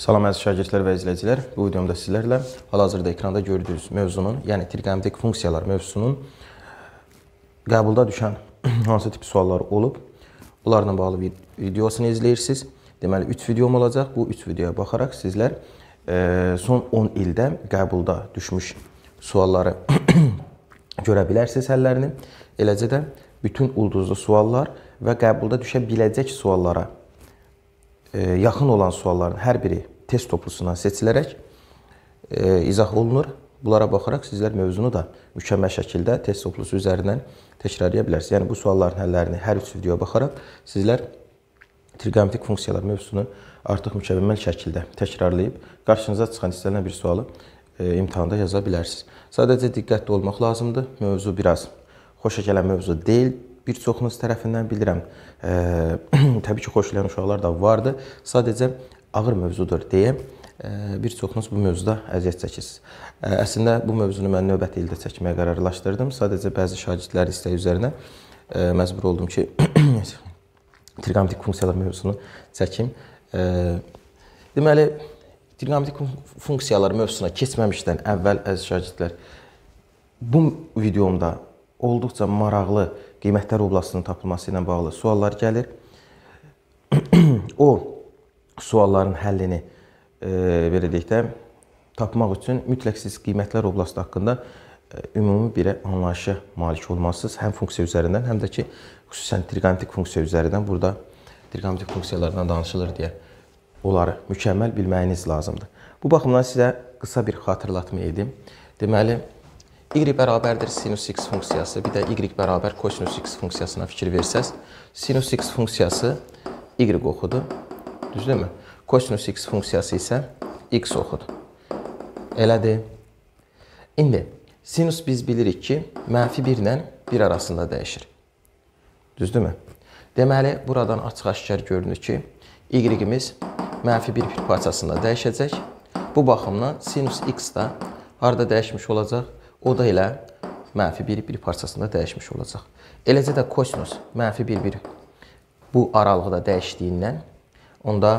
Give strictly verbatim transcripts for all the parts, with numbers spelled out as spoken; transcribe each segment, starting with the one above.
Salam əziz şagirdlər və izləyicilər. Bu videomda sizlərlə hal-hazırda ekranda gördüyünüz mövzunun, yəni triqonometrik funksiyalar mövzusunun qəbulda düşən hansı tip suallar olub, bunlarla bağlı videosunu izləyirsiniz. Deməli, üç videom olacaq. Bu üç videoya baxaraq sizlər son on ildə qəbulda düşmüş sualları görə bilərsiniz həllərini. Eləcə də bütün ulduzlu suallar və qəbulda düşə biləcək suallara yaxın olan sualların hər biri test toplusundan seçilərək izah olunur. Bunlara baxaraq sizlər mövzunu da mükəmməl şəkildə test toplusu üzərindən təkrarlaya bilərsiniz. Yəni, bu sualların həllərini hər üç videoya baxaraq sizlər triqonometrik funksiyalar mövzusunu artıq mükəmməl şəkildə təkrarlayıb qarşınıza çıxan istənilən bir sualı imtahanda yaza bilərsiniz. Sadəcə diqqətli olmaq lazımdır. Mövzu biraz xoşa gələn mövzu deyil. Bir çoxunuz tərəfindən bilirəm, təbii ki, xoşlayan uşaqlar da vardır. Sadəcə ağır mövzudur deyə bir çoxunuz bu mövzuda əziyyət çəkirsiniz. Əslində, bu mövzunu mən növbəti ildə çəkməyə qərarlaşdırdım. Sadəcə bəzi şagirdlər istəyi üzərinə məcbur oldum ki, triqonometrik funksiyalar mövzusunu çəkim. Deməli, triqonometrik funksiyalar mövzusuna keçməmişdən əvvəl əziz şagirdlər, bu videomda olduqca maraqlı qiymətlər oblasının tapılması ilə bağlı suallar gəlir. O sualların həllini belə deyək də, tapmaq üçün mütləq siz qiymətlər oblası haqqında ümumi bir anlayışa malik olmalısınız. Həm funksiya üzərindən, həm də ki, xüsusən triqonometrik funksiya üzərindən burada triqonometrik funksiyalardan danışılır deyə onları mükəmməl bilməyiniz lazımdır. Bu baxımdan sizə qısa bir xatırlatma edim. Deməli, y bərabərdir sinus x funksiyası, bir də y bərabər kosinus x funksiyasına fikir versəz, sinus x funksiyası y oxudur, düzdürmü? Kosinus x funksiyası isə x oxudur. Elədir. İndi, sinus biz bilirik ki, mənfi bir ilə bir arasında dəyişir. Düzdürmü? Deməli, buradan açıq-aşkar görünür ki, y-imiz mənfi bir parçasında dəyişəcək. Bu baxımdan sinus x da harada dəyişmiş olacaq? O da ilə mənfi bir-bir parçasında dəyişmiş olacaq. Eləcə də kosinus mənfi bir-bir bu aralıqda dəyişdiyindən, onda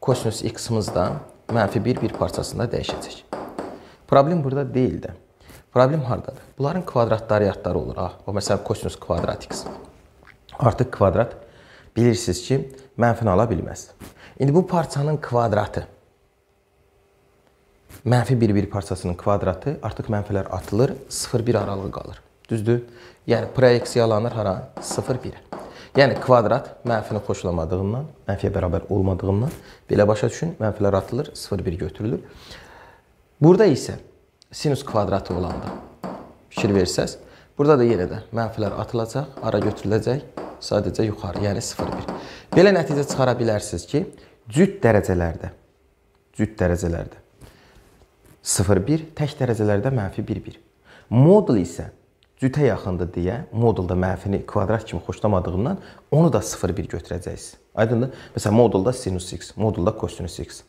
kosinus x-imiz da mənfi bir-bir parçasında dəyişəcək. Problem burada deyildi. Problem haradadır? Bunların kvadratlariyatları olur. Məsələn, kosinus kvadrat x. Artıq kvadrat bilirsiniz ki, mənfini ala bilməz. İndi bu parçanın kvadratı, mənfi bir-bir parçasının kvadratı, artıq mənfilər atılır, sıfır bir aralığı qalır. Düzdür? Yəni, proyeksiyalanır hara? sıfır bir. Yəni, kvadrat mənfini xoşlamadığından, mənfiyə bərabər olmadığından, belə başa düşün, mənfilər atılır, sıfır bir götürülür. Burada isə sinus kvadratı olanda fikir versəz, burada da yenə də mənfilər atılacaq, ara götürüləcək, sadəcə yuxarı, yəni sıfır bir. Belə nəticə çıxara bilərsiniz ki, cüt dərəcələrdə, cüt dərəcələrdə sıfır bir, tək dərəcələrdə mənfi bir bir. Modul isə cütə yaxındır deyə, modulda mənfini kvadrat kimi xoşlamadığından onu da sıfır bir götürəcəksiniz. Aydındır? Məsələn, modulda sinus x, modulda kosinus x.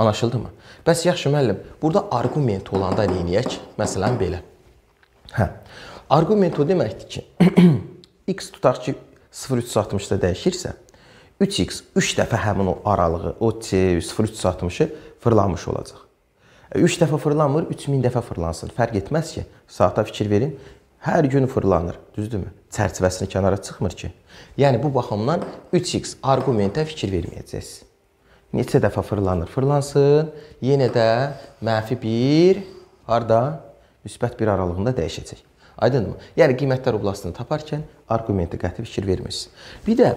Anlaşıldı mı? Bəs, yaxşı müəllim, burada argument olanda neyiniyək? Məsələn, belə. Hə, argument o deməkdir ki, x tutaq ki, sıfır üç yüz altmışda dəyişirsə, üç x üç dəfə həmin o aralığı, o sıfır üç yüz altmışı fırlanmış olacaq. üç dəfə fırlanmır, üç min dəfə fırlansın. Fərq etməz ki, saata fikir verin, hər gün fırlanır, düzdürmü? Çərçivəsini kənara çıxmır ki. Yəni, bu baxımdan üç x argumentə fikir verməyəcəksiniz. Neçə dəfə fırlanır, fırlansın, yenə də mənfi bir, harada müsbət bir aralığında dəyişəcək. Aydındır mı? Yəni, qiymətlər oblasını taparkən argumenti qəti fikir vermirsiniz. Bir də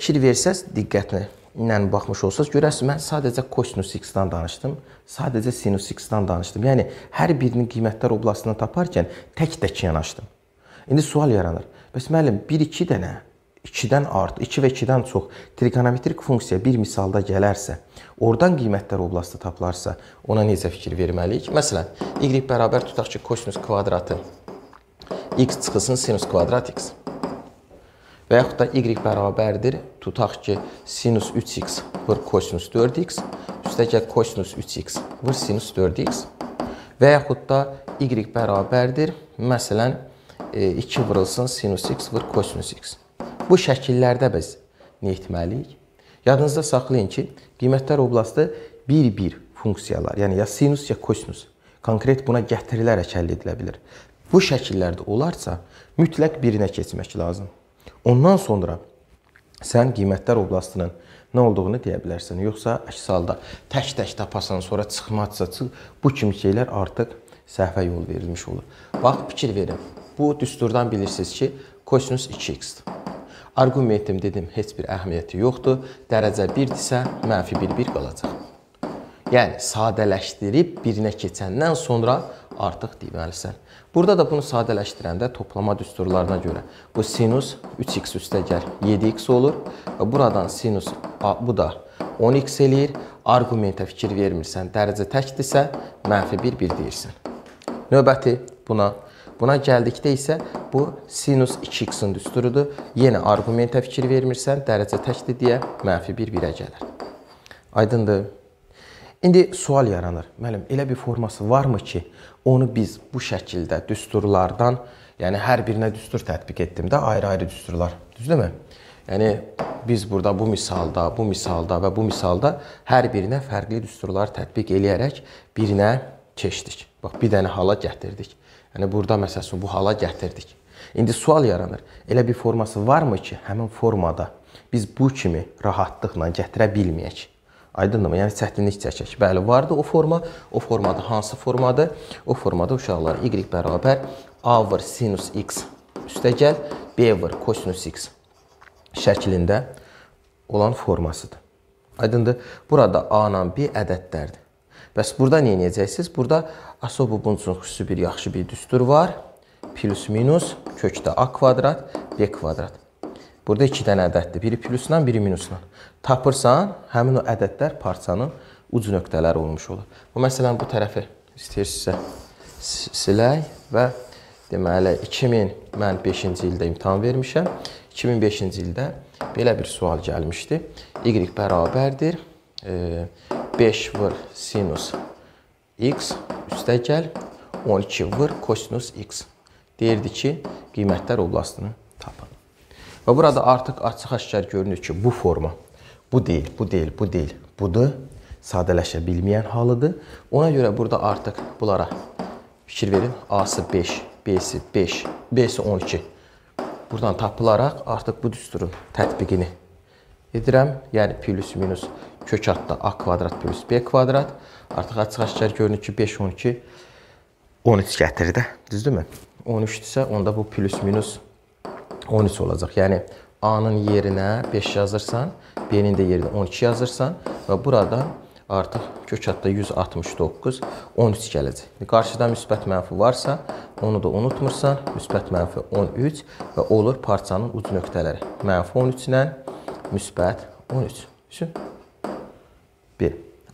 fikir versəz, diqqətli ilə baxmış olsanız, görərsiniz, mən sadəcə kosinus x-dan danışdım, sadəcə sinus x-dan danışdım. Yəni, hər birinin qiymətlər oblasını taparkən tək-tək yanaşdım. İndi sual yaranır. Bəs, müəllim, bir iki dənə, ikidən art, iki və ikidən çox triqonometrik funksiya bir misalda gələrsə, oradan qiymətlər oblası tapılarsa, ona necə fikir verməliyik? Məsələn, y bərabər tutaq ki, kosinus kvadratı x çıxılsın sinus kvadrat x. Və yaxud da y bərabərdir, tutaq ki, sinus üç x vır kosinus dörd x, üstəcə kosinus üç x vır sinus dörd x. Və yaxud da y bərabərdir, məsələn, iki vırılsın sinus x vır kosinus x. Bu şəkillərdə biz nə etməliyik? Yadınızda saxlayın ki, qiymətlər oblası bir-bir funksiyalar, yəni ya sinus ya kosinus konkret buna gətirilərək həll edilə bilir. Bu şəkillərdə olarsa, mütləq birinə keçmək lazım. Ondan sonra sən qiymətlər oblastının nə olduğunu deyə bilərsən. Yoxsa əks halda tək-tək tapasan, sonra çıxmazsa çıx, bu kimi şeylər artıq səhvə yol verilmiş olur. Bax, fikir verin. Bu düsturdan bilirsiniz ki, kosinus iki x-dir. Arqumentim dedim, heç bir əhəmiyyəti yoxdur. Dərəcə birdirsə, mənfi bir-bir qalacaq. Yəni, sadələşdirib birinə keçəndən sonra artıq deməlisən. Burada da bunu sadələşdirəndə toplama düsturlarına görə bu sinus üç x üstə gəl yeddi x olur və buradan sinus bu da on x eləyir. Arqumentə fikir vermirsən, dərəcə təkdirsə mənfi bir bir deyirsən. Növbəti buna. Buna gəldikdə isə bu sinus iki x-in düsturudur. Yenə arqumentə fikir vermirsən, dərəcə təkdir deyə mənfi bir birə gəlir. Aydındır. İndi sual yaranır. Müəllim, elə bir forması varmı ki, onu biz bu şəkildə düsturlardan, yəni hər birinə düstur tətbiq etdimdə ayrı-ayrı düsturlar, düzdürmü? Yəni biz burada bu misalda, bu misalda və bu misalda hər birinə fərqli düsturlar tətbiq eləyərək birinə keçdik. Bax, bir dənə hala gətirdik. Yəni burada məsələn bu hala gətirdik. İndi sual yaranır. Elə bir forması varmı ki, həmin formada biz bu kimi rahatlıqla gətirə bilməyək? Aydınlama, yəni çətinlik çəkək. Bəli, vardı o forma. O formada hansı formadır? O formada uşaqlar y bərabər a vır sinus x üstə gəl, b vır kosinus x şəklində olan formasıdır. Aydındır. Burada a ilə b ədədlərdir. Bəs burada nə edəcəksiniz? Burada asobubun üçün xüsusi bir yaxşı bir düstur var. Plus minus kökdə a kvadrat, b kvadrat. Burada iki dənə ədəddir. Biri plusla, biri minusla. Tapırsan, həmin o ədədlər parçanın ucu nöqtələri olmuş olur. Bu, məsələn, bu tərəfi istəyirsinizsə silək və deməli, iki min beşinci ildə imtahan vermişəm. iki min beşinci ildə belə bir sual gəlmişdi. Y bərabərdir beş vır sinus x üstə gəl on iki vır kosinus x. Deyirdi ki, qiymətlər oblastını tapın. Və burada artıq açıq-aşkar görünür ki, bu forma bu deyil, bu deyil, bu deyil, budur. Sadələşə bilməyən halıdır. Ona görə burada artıq bunlara fikir verin. A-sı beş, B-si beş, B-si on iki. Buradan tapılaraq artıq bu düsturun tətbiqini edirəm. Yəni, plus minus kök altda A kvadrat plus B kvadrat. Artıq açıq-aşkar görünür ki, beş, on iki, on üç gətirir də, düzdürmü? on üçdürsə, onda bu plus minus on üç olacaq. Yəni, A-nın yerinə beş yazırsan, B-nin də yerinə on iki yazırsan və burada artıq kök altda yüz altmış doqquz, on üç gələcək. Qarşıda müsbət mənfi varsa, onu da unutmursan, müsbət mənfi on üç və olur parçanın ucu nöqtələri. Mənfi on üç ilə müsbət on üç. Üçün bir.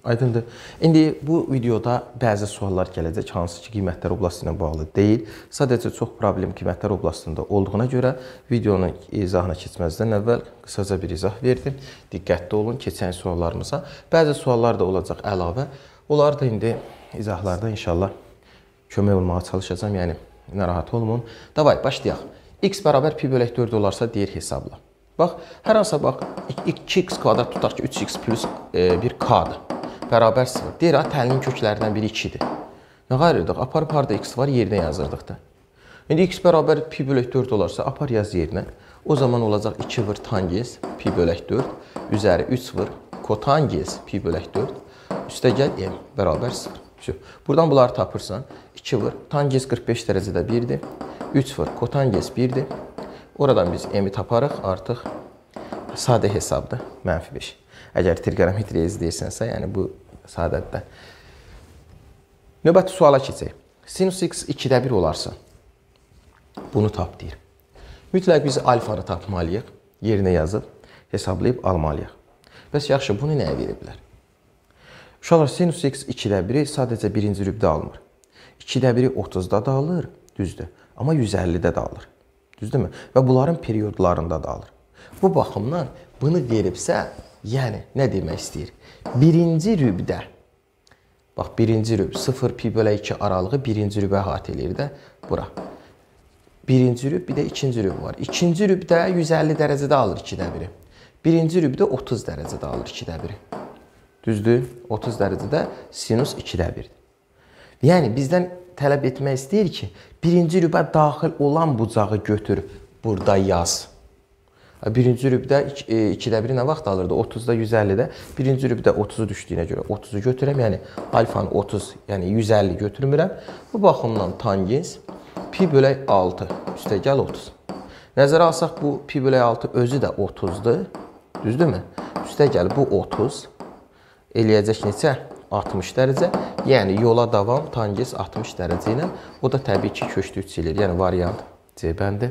Aydındır. İndi bu videoda bəzi suallar gələcək, hansı ki, qiymətlər oblastı ilə bağlı deyil. Sadəcə çox problem qiymətlər oblastında olduğuna görə videonun izahına keçməzdən əvvəl qısaca bir izah verdim. Diqqətli olun keçən suallarımıza. Bəzi suallar da olacaq əlavə. Onlar da indi izahlarda inşallah kömək olmağa çalışacağım. Yəni, narahat olmayın. Davay, başlayaq. X bərabər pi bölək dörd olarsa deyir hesabla. Bax, hər hansı bax, iki x kvadrat tutaq ki, üç x plus bir k-dır. Bərabər sıfır. Deyir, ha, təlinin köklərindən biri iki-dir. Nə qayırırdıq? Aparıb harda x var, yerinə yazırdıq da. İndi x bərabər pi bölək dörd olarsa, apar yaz yerinə. O zaman olacaq iki vır tangens pi bölək dörd üzəri üç vır kotangens pi bölək dörd üstə gəl m bərabər sıfır. Buradan bunları tapırsan, iki vır tangens qırx beş dərəcədə birdir, üç vır kotangens birdir. Oradan biz m-i taparıq, artıq sadə hesabdır, mənfi beş. Əgər triqonometriya izləyirsənsə, yəni bu sadətdən. Növbəti suala keçək. Sinus x ikidə bir olarsa, bunu tap deyir. Mütləq biz alfanı tapmalıyıq, yerinə yazıb, hesablayıb almalıyıq. Bəs yaxşı, bunu nəyə verə bilər? Uşaqlar, sinus x ikidə biri sadəcə birinci rübdə almır. ikidə biri otuzda da alır, düzdür. Amma yüz əllidə də alır, düzdürmü? Və bunların periodlarında da alır. Bu baxımdan bunu veribsə, yəni, nə demək istəyir? Birinci rübdə, bax, birinci rüb, sıfır pi bölək iki aralığı birinci rübə hat eləyir də bura. Birinci rüb, bir də ikinci rüb var. İkinci rübdə yüz əlli dərəcədə alır ikidə biri. Birinci rübdə otuz dərəcədə alır ikidə biri. Düzdür? otuz dərəcədə sinus ikidə birdir. Yəni, bizdən tələb etmək istəyir ki, birinci rübə daxil olan bucağı götür, burada yaz. Birinci rübdə ikidə biri nə vaxt alırdı? otuzda, yüz əllidə. Birinci rübdə otuzu düşdüyünə görə otuzu götürəm. Yəni, alfanı otuz, yəni yüz əlli götürmürəm. Bu baxımdan tangens pi bölək altı, üstəgəl otuz. Nəzərə alsaq, bu pi bölək altı özü də otuzdur. Düzdürmü? Üstəgəl bu otuz eləyəcək neçə? altmış dərəcə. Yəni, yola davam tangens altmış dərəcə ilə. O da təbii ki, köçdü üç silir. Yəni, variant C bəndi.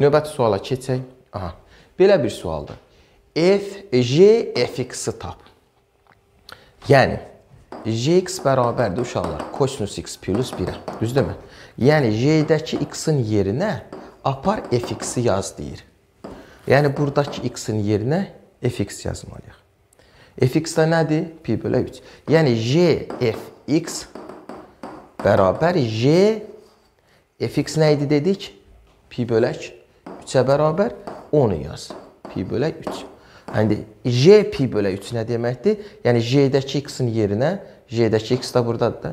Növbəti suala keçək. Aha, belə bir sualdır. F, J, F X'i tap. Yəni, J X bərabərdir uşaqlar. Kosinus X plus birə. Düzdürmü? Yəni, J-dəki X-in yerinə apar F X'i yaz deyir. Yəni, buradakı X-in yerinə F X yazmalıyıq. F X də nədir? Pi bölə üç. Yəni, J F X bərabər J F X nə idi dedik? Pi bölək üçə bərabər onu yaz. Pi bölək üç. Yəni, J pi bölək üç nə deməkdir? Yəni, J-dəki X-in yerinə, J-dəki X də buradadır da,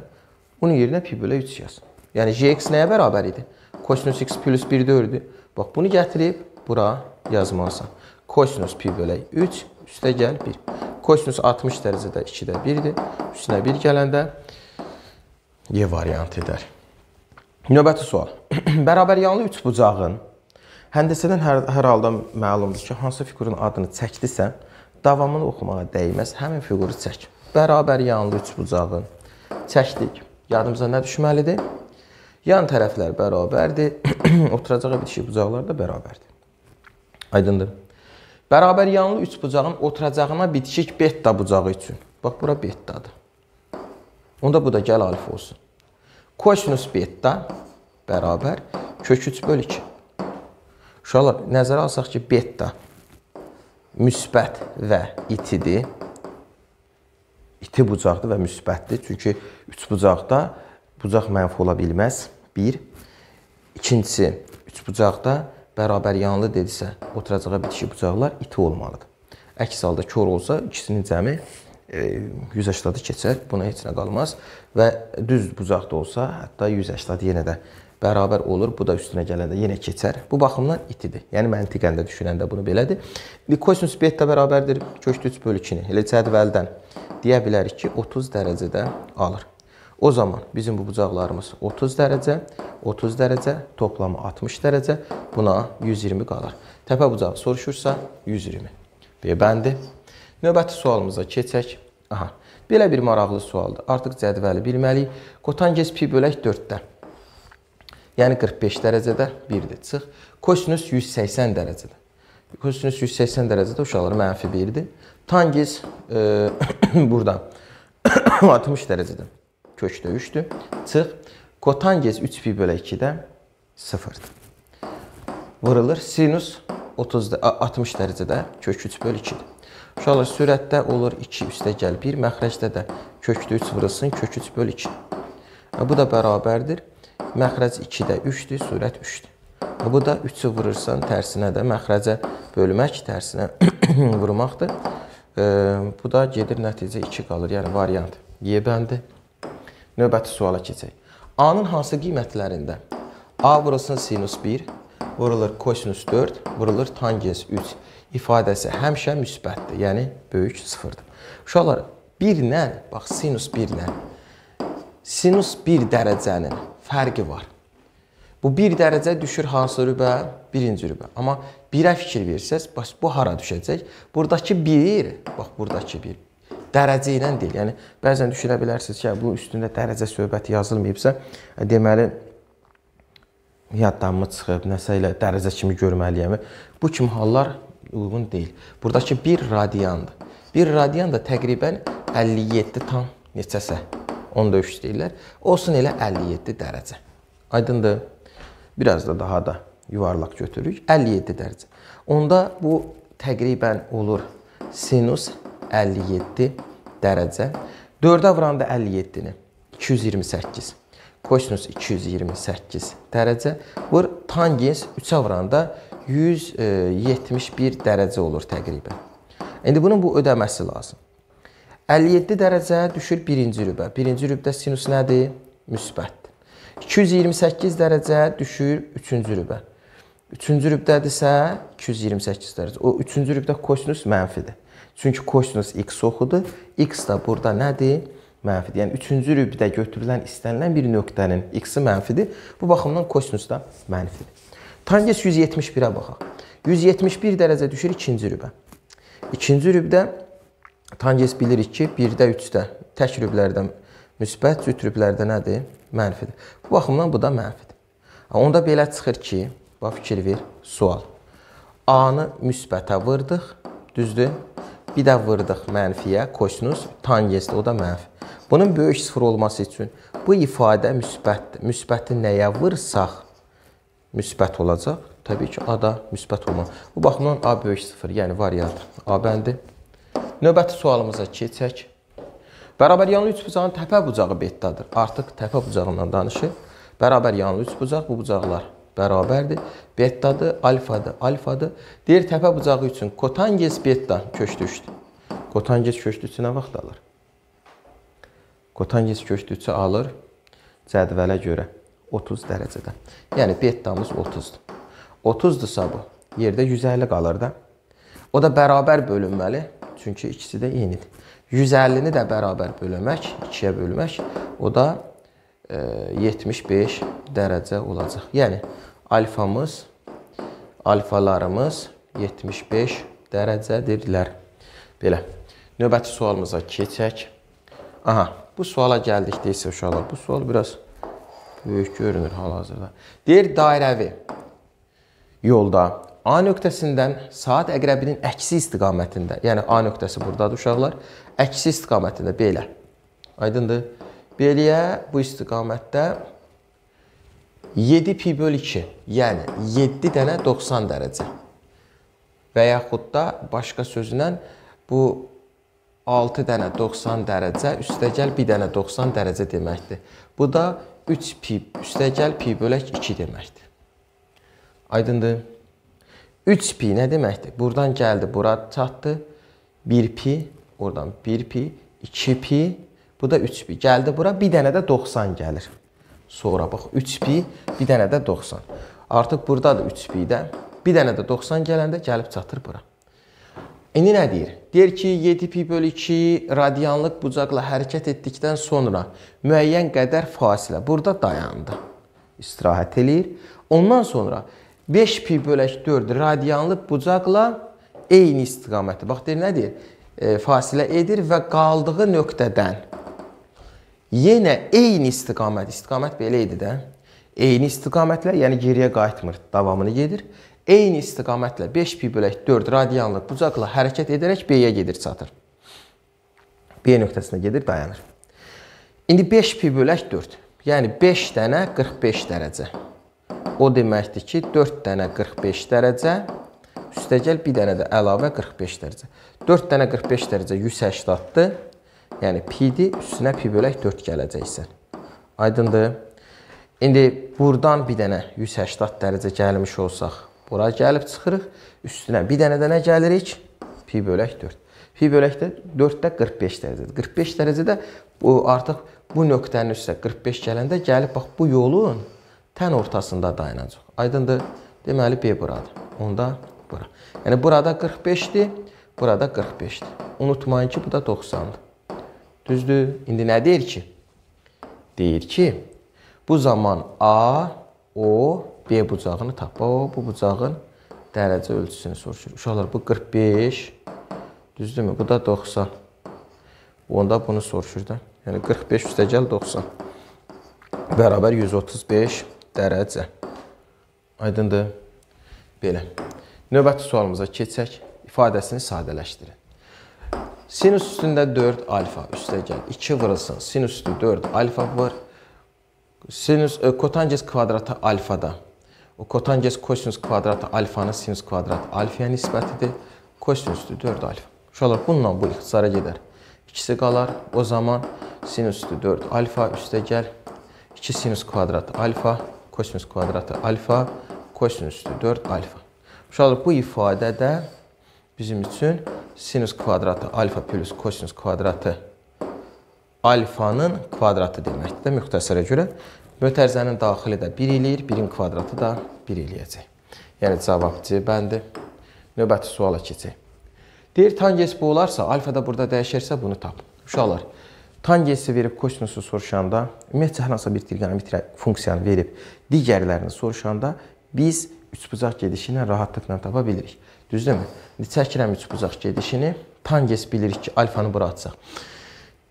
onun yerinə pi bölək üç yaz. Yəni, J X nəyə bərabər idi? Kosinus X plus bir dördü. Bax, bunu gətirib bura yazmalısan. Kosinus pi bölək üç, üstə gəl bir. Kosinus altmış dərəcədə ikidə birdir. Üstünə bir gələndə Y variant edər. Növbəti sual. Bərabər yanlı üç bucağın həndisədən hər halda məlumdur ki, hansı figurun adını çəkdirsən, davamını oxumağa dəyməz, həmin figuru çək. Bərabər yanlı üç bucağın çəkdik. Yadımıza nə düşməlidir? Yan tərəflər bərabərdir, oturacağa bitişik bucaqlar da bərabərdir. Aydındır. Bərabər yanlı üç bucağın oturacağına bitişik beta bucağı üçün. Bax, bura betadır. Onda bu da gəl alif olsun. Kosinus beta bərabər kök üç böl iki. Uşaqlar, nəzərə alsaq ki, beta müsbət və itidir. İti bucaqdır və müsbətdir. Çünki üç bucaqda bucaq mənfi ola bilməz. Bir. İkincisi, üç bucaqda bərabər yanlı dedisə, oturacağa bitişik bucaqlar iti olmalıdır. Əks halda kor olsa, ikisinin cəmi yüz səksən keçər. Buna heç nə qalmaz. Və düz bucaqda olsa, hətta yüz səksən yenə də bərabər olur, bu da üstünə gələndə yenə keçər. Bu baxımdan itidir. Yəni, məntiqən də düşünəndə bunu belədir. Kosinus beta bərabərdir kök üç bölü ikini. Elə cədvəldən deyə bilərik ki, otuz dərəcədə alır. O zaman bizim bu bucaqlarımız otuz dərəcə, otuz dərəcə, toplamı altmış dərəcə, buna yüz iyirmi qalar. Təpə bucağı soruşursa, yüz iyirmi. B bəndi. Növbəti sualımıza keçək. Aha, belə bir maraqlı sualdır. Artıq cədvəli bilməliyik. Kotangens pi bölək dörddə. Yəni, qırx beş dərəcədə birdir, çıx. Kosinus yüz səksən dərəcədə. Kosinus yüz səksən dərəcədə uşaqlar mənfi birdir. Tangens burada altmış dərəcədə kökdə üçdür, çıx. Kotangens üç pi bölə ikidə sıfırdır. Vırılır. Sinus altmış dərəcədə kök üç böl ikidir. Uşaqlar, sürətdə olur iki üstə gəl bir, məxrəcdə də kökdə üç vırılsın, kök üç böl iki. Bu da bərabərdir. Məxrəc ikidə üçdür, sürət üçdür. Bu da üçü vurursan, tərsinə də məxrəcə bölmək, tərsinə vurmaqdır. Bu da gedir, nəticə iki qalır, yəni variant Y bəndi. Növbəti suala keçək. A-nın hansı qiymətlərində A vurulsun sinus bir, vurulur kosinus dörd, vurulur tangens üç ifadəsi həmişə müsbətdir, yəni böyük sıfırdır. Uşaqlar, bir ilə, bax, sinus bir ilə, sinus bir dərəcənin fərqi var. Bu bir dərəcə düşür hansı rübə? Birinci rübə. Amma birə fikir verirsəz, bu hara düşəcək? Buradakı bir, bax, buradakı bir dərəcə ilə deyil. Yəni, bəzən düşünə bilərsiniz ki, bunun üstündə dərəcə söhbəti yazılmayıbsa, deməli, yaddanmı çıxıb, nəsə ilə dərəcə kimi görməliyəmi? Bu kimi hallar uyğun deyil. Buradakı bir radiandır. Bir radian da təqribən əlli yeddi tam neçəsə? onda üç deyirlər. Olsun elə əlli yeddi dərəcə. Aydındır. Biraz da daha da yuvarlaq götürürük. əlli yeddi dərəcə. Onda bu təqribən olur sinus əlli yeddi dərəcə. dördə vuranda əlli yeddini. iki yüz iyirmi səkkiz. Kosinus iki yüz iyirmi səkkiz dərəcə. Vur tangens üçə vuranda yüz yetmiş bir dərəcə olur təqribən. İndi bunun bu ödəməsi lazım. əlli yeddi dərəcə düşür birinci rübə. Birinci rübdə sinus nədir? Müsbətdir. iki yüz iyirmi səkkiz dərəcə düşür üçüncü rübə. Üçüncü rübdədirsə iki yüz iyirmi səkkiz dərəcə. O üçüncü rübdə kosinus mənfidir. Çünki kosinus x oxudur. X da burada nədir? Mənfidir. Yəni üçüncü rübdə götürülən, istənilən bir nöqtənin x-i mənfidir. Bu baxımdan kosinus da mənfidir. Tangens yüz yetmiş birə baxaq. yüz yetmiş bir dərəcə düşür ikinci rübə. İkinci rübdə tangens bilirik ki, birdə üçdə tək rüblərdə müsbət, cüt rüblərdə nədir? Mənfidir. Bu baxımdan bu da mənfidir. Onda belə çıxır ki, bax fikir ver, sual. A-nı müsbətə vırdıq, düzdür. Bir də vırdıq mənfiyə, kosinus, tangesdir, o da mənfi. Bunun böyük sıfır olması üçün bu ifadə müsbətdir. Müsbəti nəyə vırsaq müsbət olacaq. Təbii ki, A da müsbət olmalı. Bu baxımdan A böyük sıfır, yəni variant A bəndi. Növbəti sualımıza keçək. Bərabəryanlı üç bucağın təpə bucağı betdadır. Artıq təpə bucağından danışır. Bərabəryanlı üç bucaq, bu bucaqlar bərabərdir. Betdadır, alfadır, alfadır. Deyir təpə bucağı üçün kotangens betda köşdü üçdür. Kotangens köşdü üçü nə vaxt alır? Kotangens köşdü üçü alır cədvələ görə otuz dərəcədə. Yəni betdamız otuzdur. otuzdusa bu, yerdə yüz əlli qalır da. O da bərabər bölünməli. Çünki ikisi də eynidir. yüz əllini də bərabər bölmək, ikiyə bölmək, o da e, yetmiş beş dərəcə olacaq. Yəni, alfamız, alfalarımız yetmiş beş dərəcədirlər. Belə, növbəti sualımıza keçək. Aha, bu suala gəldikdə isə uşaqlar, bu sual biraz böyük görünür hal-hazırda. Deyir, dairəvi yolda A nöqtəsindən saat əqrəbinin əksi istiqamətində, yəni A nöqtəsi buradadır uşaqlar, əksi istiqamətində belə, aydındır, beləyə bu istiqamətdə yeddi pi böl iki, yəni yeddi dənə doxsan dərəcə və yaxud da başqa sözlə bu altı dənə doxsan dərəcə, üstəgəl bir dənə doxsan dərəcə deməkdir. Bu da üç pi, üstəgəl pi bölək iki deməkdir. Aydındır. üç pi nə deməkdir? Buradan gəldi, bura çatdı. bir pi, oradan bir pi, iki pi, bu da üç pi. Gəldi bura, bir dənə də doxsan gəlir. Sonra bax, üç pi, bir dənə də doxsan. Artıq burada da üç pi-də, bir dənə də doxsan gələndə gəlib çatır bura. İndi nə deyir? Deyir ki, yeddi pi böl iki radianlıq bucaqla hərəkət etdikdən sonra müəyyən qədər fasilə burada dayandı. İstirahət eləyir. Ondan sonra beş pi bölək dörd radianlıq bucaqla eyni istiqamətdir. Bax, deyir, nə deyir? E, fasilə edir və qaldığı nöqtədən yenə eyni istiqamət, istiqamət belə idi də, eyni istiqamətlə, yəni geriyə qayıtmır, davamını gedir. Eyni istiqamətlə beş pi bölək dörd radianlıq bucaqla hərəkət edərək B-yə gedir, çatır. B nöqtəsinə gedir, dayanır. İndi beş pi bölək dörd, yəni beş dənə qırx beş dərəcə. O deməkdir ki, dörd dənə qırx beş dərəcə, üstəgəl bir dənə də əlavə qırx beş dərəcə. dörd dənə qırx beş dərəcə yüz səksən altı, yəni pi-dir, üstünə pi bölək dörd gələcəksən. Aydındır. İndi buradan bir dənə yüz səksən altı dərəcə gəlmiş olsaq, bura gəlib çıxırıq, üstünə bir dənə də nə gəlirik? pi bölək dörd. pi bölək dörddə qırx beş dərəcədir. qırx beş dərəcədə artıq bu nöqtənin üstə qırx beş gələndə gəlib, bax, bu yolun tən ortasında dayanacaq. Aydındır. Deməli, B buradır. Onda bura. Yəni, burada qırx beşdir, burada qırx beşdir. Unutmayın ki, bu da doxsandır. Düzdür. İndi nə deyir ki? Deyir ki, bu zaman A, O, B bucağını tap. O, bu bucağın dərəcə ölçüsünü soruşur. Uşaqlar, bu qırx beş, düzdürmü? Bu da doxsan. Onda bunu soruşur da. Yəni, qırx beş üstəgəl doxsan. Bərabər yüz otuz beş dərəcə. Aydındır. Belə. Növbəti sualımıza keçsək, ifadəsini sadələşdirin. Sinus üstündə dörd alfa üstəgəl iki vırılsın. Sinus üstü dörd alfa var. Sinus kotangens kvadratı alfada. O kotangens kosinus kvadratı alfanın sinus kvadratı alfaya nisbətidir. Kosinus üstü dörd alfa. Uşaqlar, bununla bu ixtisara gedər. İkisi qalar. O zaman sinus üstü dörd alfa üstəgəl iki sinus kvadratı alfa, kosinus kvadratı alfa, kosinüsü dörd alfa. Uşaqlar, bu ifadədə bizim için sinüs kvadratı alfa plus kosinüs kvadratı alfanın kvadratı demektir de müxtəsərə görə. Mötərizənin daxili də bir eləyir, birin kvadratı da bir eləyəcək. Yəni cavab C bəndi. Növbəti suala keçək. Deyir tangens bu olarsa, alfa da burada dəyişərsə bunu tap. Uşaqlar, tangensi verib kosinusu soruşanda, ümumiyyətcə hər hansı bir triqonometrik funksiyanı verib digərlərini soruşanda biz üçbucaq gedişini rahatlıqla tapa bilirik. Düzdürmü? Çəkirəm üçbucaq gedişini. Tangens bilirik ki, alfanı bura atsaq.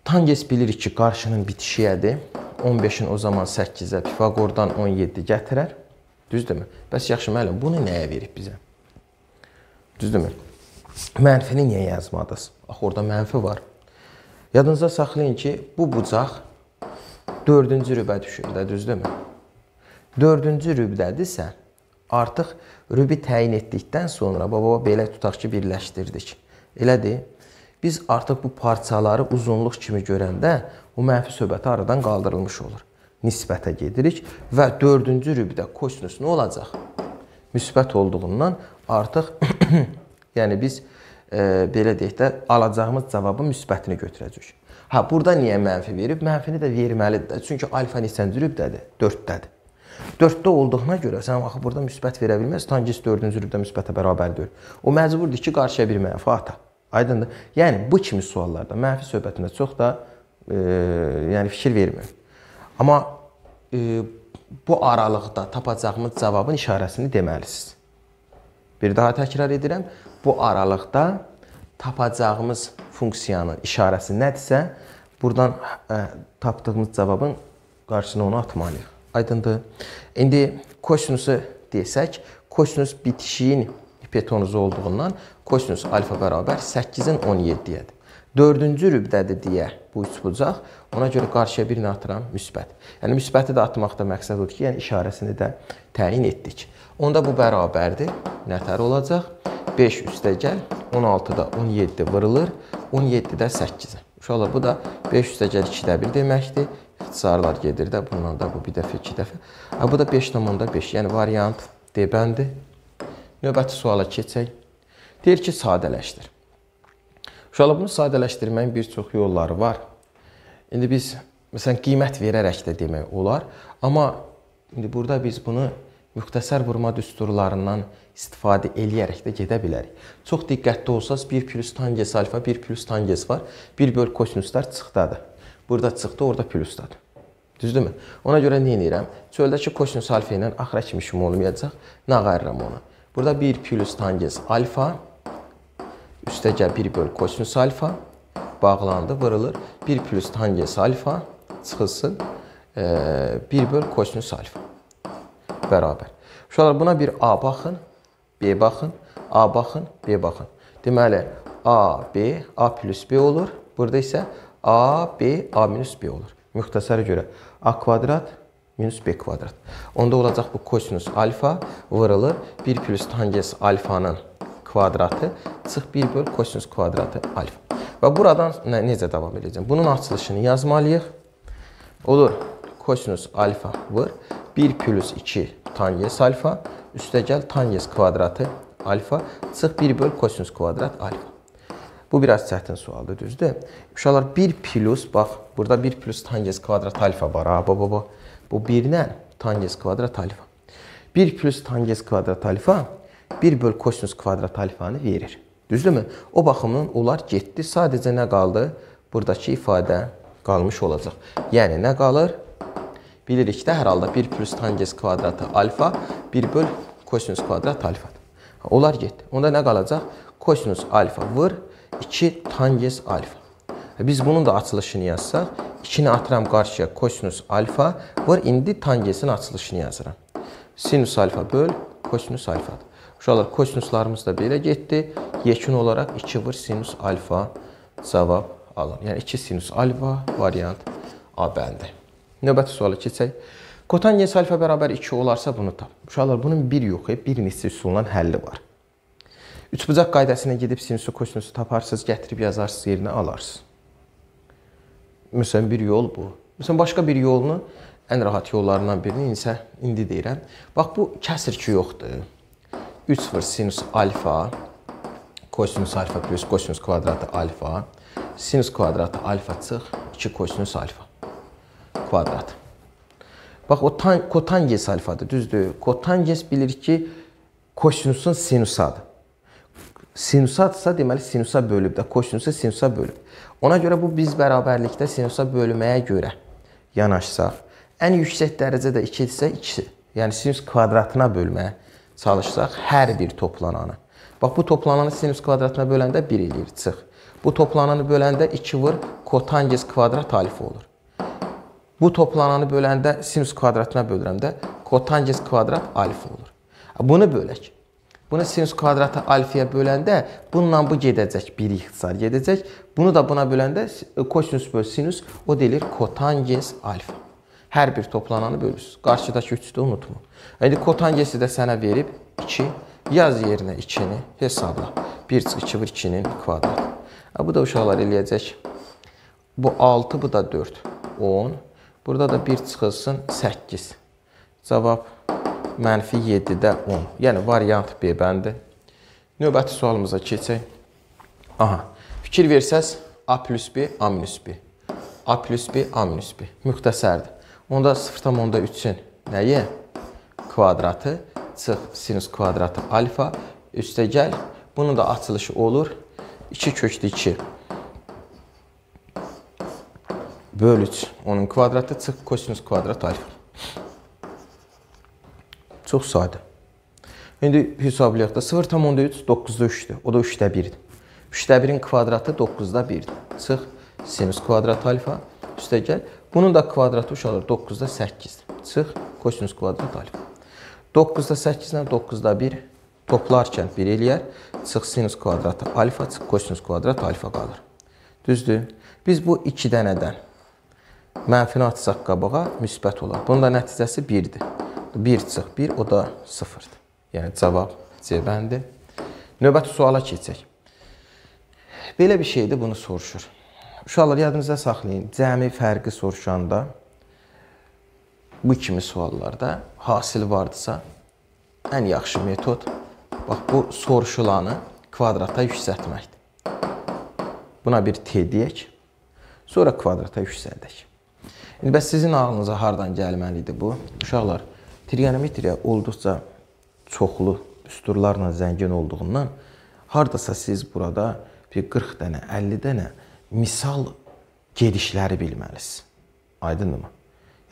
Tangens bilirik ki, qarşının bitişiyədir. on beşin o zaman səkkizə, Pifaqordan on yeddi gətirər. Düzdürmü? Bəs yaxşı müəllim, bunu nəyə verib bizə? Düzdürmü? Mənfini niyə yazmadınız? Axı orada mənfi var. Yadınıza saxlayın ki, bu bucaq dördüncü rübə düşür də, düzdürmü? dördüncü rübdədirsə, artıq rübi təyin etdikdən sonra, baba, belə tutaq ki, birləşdirdik. Elədir? Biz artıq bu parçaları uzunluq kimi görəndə bu mənfi söhbəti aradan qaldırılmış olur. Nisbətə gedirik və dördüncü rübdə kosinüs nə olacaq? Müsbət olduğundan artıq yəni biz e, belə deyək də, alacağımız cavabın müsbətini götürəcək. Ha, burada niyə mənfi verib? Mənfini də verməlidir də. Çünki alfa neçənci rübdədir? dörddədir. dörddə olduğuna görə sən axı burada müsbət verə bilməz. Tangens dördüncü rübdə müsbətə bərabərdir. O məcburdur ki, qarşıya bir mənfi ata. Aydındır. Yəni bu kimi suallarda mənfi söhbətində çox da e, yəni fikir vermir. Amma e, bu aralıqda tapacağımız cavabın işarəsini deməlisiniz. Bir daha təkrar edirəm. Bu aralıqda tapacağımız funksiyanın işarəsi nədirsə, buradan e, tapdığımız cavabın qarşısına onu atmalıyıq. Aydındır. İndi kosinusu desək, kosinus bitişiyin hipotenuzu olduğundan kosinus alfa bərabər səkkizin on yeddiyədir. dördüncü rübdədir deyə bu üçbucaq. Ona görə qarşıya birini atıram, müsbət. Yəni müsbəti də atmaqda məqsəd odur ki, yəni işarəsini də təyin etdik. Onda bu bərabərdir. Nətər olacaq? beş üstə gəl, on altıda on yeddi vırılır, on yeddidə səkkizə. Uşaqlar, bu da beş üstə gəl ikidə bir deməkdir. İxtisarlar gedir də, bundan da bu bir dəfə, iki dəfə. Ha, bu da beş tam onda beş, yəni variant D bəndir. Növbəti suala keçək. Deyir ki, sadələşdir. Uşaqlar, bunu sadələşdirməyin bir çox yolları var. İndi biz, məsələn, qiymət verərək də demək olar. Amma indi burada biz bunu müxtəsər vurma düsturlarından istifadə eləyərək də gedə bilərik. Çox diqqətli olsanız, bir plus tangens alfa, bir plus tangens var. bir böl kosinuslar çıxdadır. Burada çıxdı, orada plusdadır. Düzdürmü? Ona görə nə edirəm? Çöldəki kosinus alfa ilə axıra kimi işim olmayacaq. Nə qayıram onu? Burada bir plus tangens alfa, üstəgə bir böl kosinus alfa, bağlandı, vırılır. bir plus tangens alfa, çıxılsın, bir böl kosinus alfa, bərabər. Uşaqlar, buna bir A baxın, B baxın, A baxın, B baxın. Deməli, A, B, A plus B olur. Burada isə A, B, A minus B olur. Müxtəsərə görə A kvadrat minus B kvadrat. Onda olacaq bu kosinus alfa vırılır. bir plus tangens alfanın kvadratı çıx bir böl kosinus kvadratı alfa. Və buradan nə, necə davam edəcəm? Bunun açılışını yazmalıyıq. Olur kosinus alfa vır. bir plus iki tangens alfa. Üstəgəl tangens kvadratı alfa. Çıx bir böl kosinus kvadrat alfa. Bu biraz çətin sualdır, düzdür? Uşaqlar, bir plus, bax, burada bir plus tangens kvadrat alfa var. Ha, baba, baba. Bu birlə tangens kvadrat alfa. bir plus tangens kvadrat alfa bir böl kosinus kvadrat alfanı verir. Düzdürmü? O baxımdan onlar getdi. Sadəcə nə qaldı? Buradakı ifadə qalmış olacaq. Yəni nə qalır? Bilirik də hər halda bir plus tangens kvadratı alfa bir böl kosinus kvadrat alfadır. Onlar getdi. Onda nə qalacaq? Kosinus alfa vır iki tangens alfa. Biz bunun da açılışını yazsaq, ikini atıram qarşıya kosinus alfa var. İndi tangensin açılışını yazıram. Sinus alfa böl kosinus alfadır. Uşaqlar, kosinuslarımız da belə getdi. Yekun olaraq iki vır sinus alfa cavab alın. Yəni iki sinus alfa variant A bəndi. Növbəti suala keçək. Kotangens alfa bərabər iki olarsa bunu tap. Uşaqlar, bunun bir yox, bir neçə üsulundan həlli var. Üçbucaq qaydasına gedib sinusu, kosinusu taparsınız, gətirib yazarsınız, yerinə alarsınız. Məsələn, bir yol bu. Məsələn, başqa bir yolunu, ən rahat yollarından birini isə indi deyirəm. Bax, bu kəsr ki yoxdur. üç sıfır sinus alfa kosinüs alfa plus kosinüs kvadratı alfa, sinüs kvadratı alfa çıx, iki kosinüs alfa kvadrat. Bax, o tan kotangens alfadır, düzdür. Kotangens bilirik ki, kosinüsün sinusadır. Sinusadırsa, deməli, sinusa bölüb də, kosinüsü sinusa bölüb. Ona görə bu, biz bərabərlikdə sinusa bölməyə görə yanaşsaq, ən yüksək dərəcədə iki isə iki, yəni sinüs kvadratına bölməyə çalışsaq, hər bir toplananı. Bax, bu toplananı sinüs kvadratına böləndə bir eləyir, çıx. Bu toplananı böləndə iki vur, kotangens kvadrat alfa olur. Bu toplananı böləndə sinüs kvadratına bölürəmdə kotangens kvadrat alfa olur. Bunu bölək. Bunu sinüs kvadratı alfaya böləndə bununla bu gedəcək, bir ixtisar gedəcək. Bunu da buna böləndə kosinüs böl sinüs, o deyilir kotangens alfa. Hər bir toplananı bölürsünüz. Qarşıdakı üçü də unutma. İndi kotangesi də sənə verib iki. Yaz yerinə ikini hesabla. bir çıx iki vur ikinin kvadratı. Bu da uşaqlar eləyəcək. Bu altı, bu da dörd. on. Burada da bir çıxılsın səkkiz. Cavab mənfi yeddidə on. Yəni variant B bəndi. Növbəti sualımıza keçək. Aha. Fikir versəz A plus B, A minus B. A plus B, A minus B. Müxtəsərdir. Onda sıfır tam onda üçün nəyi? Kvadratı, çıx sinüs kvadratı alfa, üstə gəl. Bunun da açılışı olur. iki kökdə iki. Böl üç. Onun kvadratı, çıx kosinüs kvadrat alfa. Çox sadə. İndi hesablayaq da sıfır tam onda üç, doqquzda üçdür. O da üçdə birdir. üçdə birin kvadratı doqquzda birdir. Çıx sinüs kvadrat alfa, üstə gəl. Bunun da kvadratı uşaqlar doqquzda səkkizdir. Çıx kosinüs kvadrat alfa. doqquzda səkkizdən doqquzda bir toplarkən bir eləyər. Çıx sinüs kvadratı alfa, çıx kosinüs kvadrat alfa qalır. Düzdür. Biz bu iki dənədən mənfini açsaq qabağa müsbət olar. Bunun da nəticəsi birdir. bir çıx bir, o da sıfırdır. Yəni cavab C bəndi. Növbəti suala keçək. Belə bir şeydir, bunu soruşur. Uşaqlar, yadınızda saxlayın, cəmi fərqi soruşanda bu kimi suallarda hasil vardırsa, ən yaxşı metod, bax, bu soruşulanı kvadrata yüksəltməkdir. Buna bir T deyək, sonra kvadrata yüksəldək. İndi bəs sizin ağlınıza hardan gəlməlidir bu? Uşaqlar, triqonometriya olduqca çoxlu üsturlarla zəngin olduğundan, haradasa siz burada bir qırx dənə, əlli dənə misal gedişləri bilməlisiniz. Aydındırmı?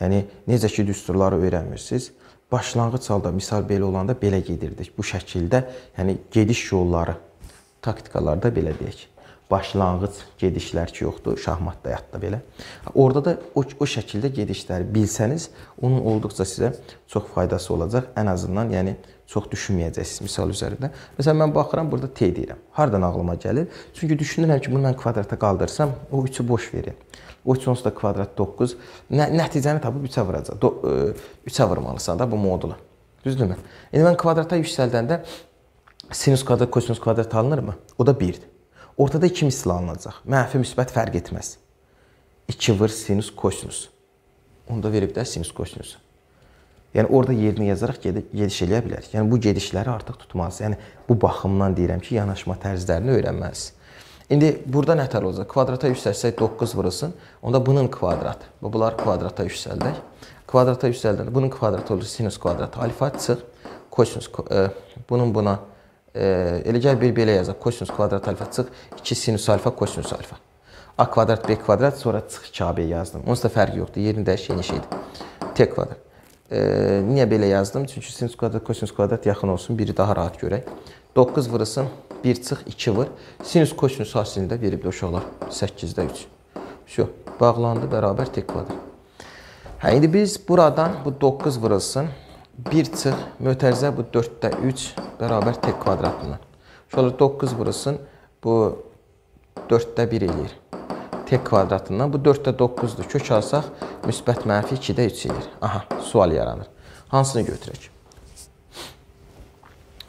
Yəni, necə ki, düsturları öyrənmirsiniz, başlanğıc halda misal belə olanda belə gedirdik. Bu şəkildə, yəni, gediş yolları, taktikalarda belə deyək. Başlanğıc gedişlər ki, yoxdur, şahmat dayatda belə. Orada da o, o şəkildə gedişləri bilsəniz, onun olduqca sizə çox faydası olacaq. Ən azından, yəni, çox düşünməyəcəksiniz misal üzərində. Məsələn, mən baxıram, burada T deyirəm. Hardan ağlıma gəlir? Çünki düşünürəm ki, bunu mən kvadrata qaldırsam, o üçü boş verin. O üçün onsuz da kvadrat doqquz. Nəticəni tapıb üçə vuracaq. üçə vurmalısan da bu modulu. Düzdürmü? İndi mən kvadrata yüksəldəndə sinüs kvadrat, kosinüs kvadrat alınırmı? O da birdir. Ortada iki misal alınacaq. Mənfi, müsbət fərq etməz. iki vır sinüs, kosinüs. Onu da verib də sinüs, kosinüs. Yəni, orada yerini yazaraq gediş eləyə bilərik. Yəni, bu gedişləri artıq tutmalısınız. Yəni, bu baxımdan deyirəm ki, yanaşma tərzlərini öyrənməlisiniz. İndi burada nə tər olacaq? Kvadrata yüksəlsək doqquz vurulsun, onda bunun kvadratı. Bunlar kvadrata yüksəldək. Kvadrata yüksəldək. Bunun kvadratı olur sinüs kvadratı alfa, çıx, kosinüs. Bunun buna, elə gəl bir belə yazaq. Kosinüs kvadratı alfa, çıx, iki sinüs alfa, kosinüs alfa. A kvadrat, B kvadrat, sonra çıx iki A B yazdım. Onsuz da fərqi yoxdur. Yerini dəyişik yeni şeydir. T kvadrat. Niyə belə yazdım? Çünki sinüs kvadrat, kosinüs kvadrat yaxın olsun, biri daha rahat görək. doqquz vurulsun, bir çıx iki vur. Sinüs, kosinüs hasilində verib də uşaqlar səkkizdə üç. Şo, bağlandı, bərabər tek kvadrat. Hə, indi biz buradan bu doqquz vurulsun, bir çıx, mötərizə bu dörddə üç, bərabər tek kvadratından. Uşaqlar doqquz vurulsun, bu dörddə bir eləyir. Tek kvadratından. Bu dörddə doqquzdur. Kök alsaq, müsbət mənfi ikidə üç eləyir. Aha, sual yaranır. Hansını götürək?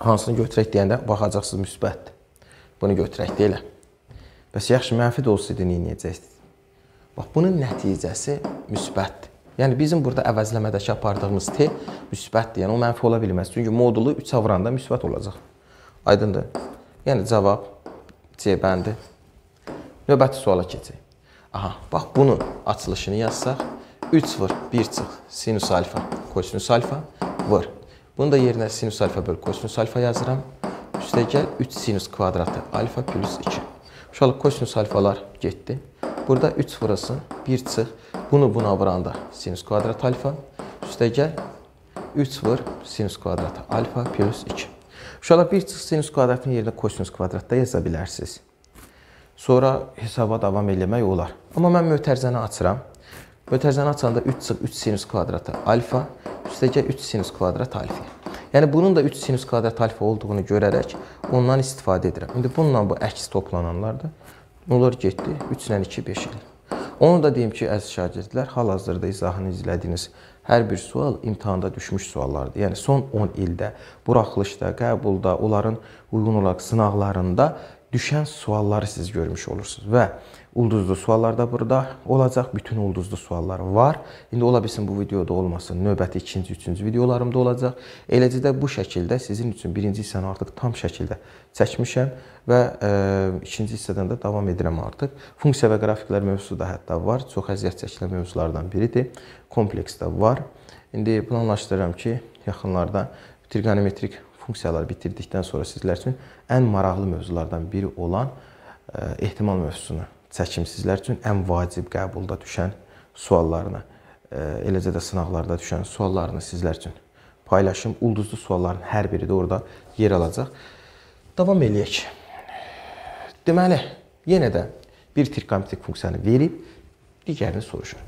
Hansını götürək deyəndə baxacaqsınız müsbətdir. Bunu götürək deyilə. Bəs yaxşı, mənfi də olsaydı, neyəcəksiniz? Bax, bunun nəticəsi müsbətdir. Yəni, bizim burada əvəzləmədəki apardığımız T müsbətdir. Yəni, o mənfi ola bilməz. Çünki modulu üçə vuranda müsbət olacaq. Aydındır. Yəni, cavab C bəndi. Növbəti suala keçək. Aha, bax bunun açılışını yazsaq. üç vur, bir çıx, sinus alfa, kosinus alfa vur. Bunu da yerinə sinus alfa böl, kosinus alfa yazıram. Üstə gəl, üç sinus kvadratı alfa plus iki. Uşaqlar, kosinus alfalar getdi. Burada üç vurasın, bir çıx. Bunu buna vuranda sinus kvadrat alfa. Üstə gəl, üç vur, sinus kvadratı alfa plus iki. Uşaqlar, bir çıx sinus kvadratın yerinə kosinus kvadratda yaza bilərsiniz. Sonra hesaba davam eləmək olar. Amma mən mötərzəni açıram. Mötərzəni açanda üç çıx üç sinus kvadratı alfa, üstəgə üç sinus kvadrat alfa. Yəni, bunun da üç sinus kvadrat alfa olduğunu görərək ondan istifadə edirəm. İndi bununla bu əks toplananlar da onlar getdi, üç ilə iki, beş edir. Onu da deyim ki, əziz şagirdlər, hal-hazırda izahını izlədiyiniz hər bir sual imtahanda düşmüş suallardır. Yəni, son on ildə, buraxılışda, qəbulda, onların uyğun olaraq sınaqlarında düşən sualları siz görmüş olursunuz və ulduzlu suallar da burada olacaq. Bütün ulduzlu suallar var. İndi ola bilsin bu videoda olmasın, növbəti ikinci, üçüncü videolarımda olacaq. Eləcə də bu şəkildə sizin üçün birinci hissəni artıq tam şəkildə çəkmişəm və e, ikinci hissədən də davam edirəm artıq. Funksiya və qrafiklər mövzusu da hətta var. Çox əziyyət çəkilən mövzulardan biridir. Kompleks də var. İndi planlaşdırıram ki, yaxınlarda triqonometrik funksiyalar bitirdikdən sonra sizlər üçün ən maraqlı mövzulardan biri olan ehtimal mövzusunu çəkim sizlər üçün ən vacib qəbulda düşən suallarını, eləcə də sınaqlarda düşən suallarını sizlər üçün paylaşım. Ulduzlu sualların hər biri də orada yer alacaq. Davam eləyək. Deməli, yenə də bir triqonometrik funksiyanı verib, digərini soruşur.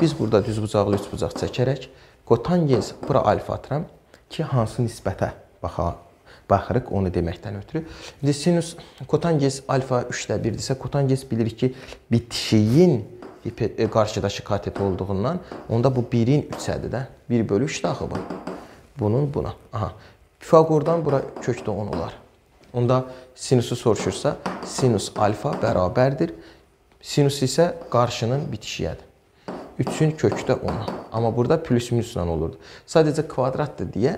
Biz burada düz bucaqlı üç bucaq çəkərək, kotangens bura alfa atıram ki, hansı nisbətə baxırıq, onu deməkdən ötürü. İndi sinus kotangens alfa üçdə birdirsə, kotangens bilirik ki, bitişiyin qarşıdaşı katet olduğundan, onda bu birin üçədir də. bir bölü üçdə axı bu. Bunun buna. Aha. Pifagordan bura kökdə on olar. Onda sinusu soruşursa, sinus alfa bərabərdir. Sinus isə qarşının bitişiyədir. üçün kökdə ona. Amma burada plus minusla olurdu. Sadəcə kvadratdır deyə,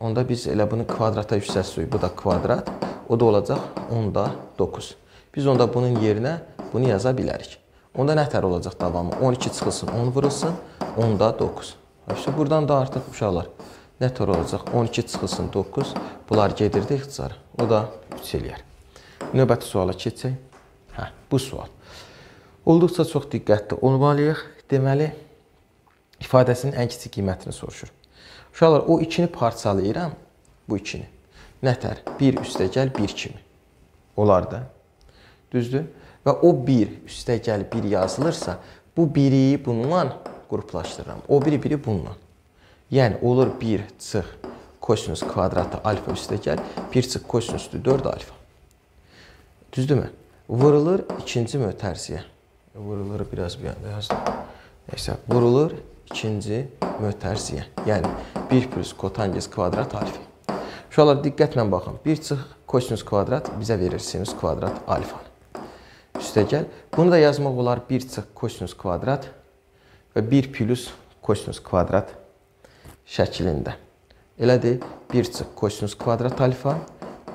onda biz elə bunu kvadrata yüksəlsək, bu da kvadrat, o da olacaq onda doqquz. Biz onda bunun yerinə bunu yaza bilərik. Onda nə tər olacaq davamı? on iki çıxılsın, on vurulsun, onda doqquz. İşte buradan da artıq uşaqlar nə tər olacaq? on iki çıxılsın, doqquz, bunlar gedirdi ixtisara. O da üç eləyər. Növbəti suala keçək. Hə, bu sual. Olduqca çox diqqətli olmalıyıq. Deməli, ifadəsinin ən kiçik qiymətini soruşur. Uşaqlar, o ikini parçalayıram, bu ikini. Nətər? bir üstə gəl, bir kimi. Olar da. Düzdür? Və o bir üstə gəl, bir yazılırsa, bu biri bununla qruplaşdırıram. O biri biri bununla. Yəni, olur bir çıx kosinus kvadratı alfa üstə gəl, bir çıx kosinusdur, dörd alfa. Düzdür mü? Vurulur ikinci mötərziyə. Vurulur biraz bir yanda yazdım. Neysə, vurulur ikinci mötərziyə. Yəni, bir plus kotangens kvadrat alfa. Uşaqlar, diqqətlə baxın. bir çıx kosinus kvadrat bizə verir sinus kvadrat alfa. Üstə gəl. Bunu da yazmaq olar bir çıx kosinus kvadrat və bir plus kosinus kvadrat şəklində. Elədir, bir çıx kosinus kvadrat alfa,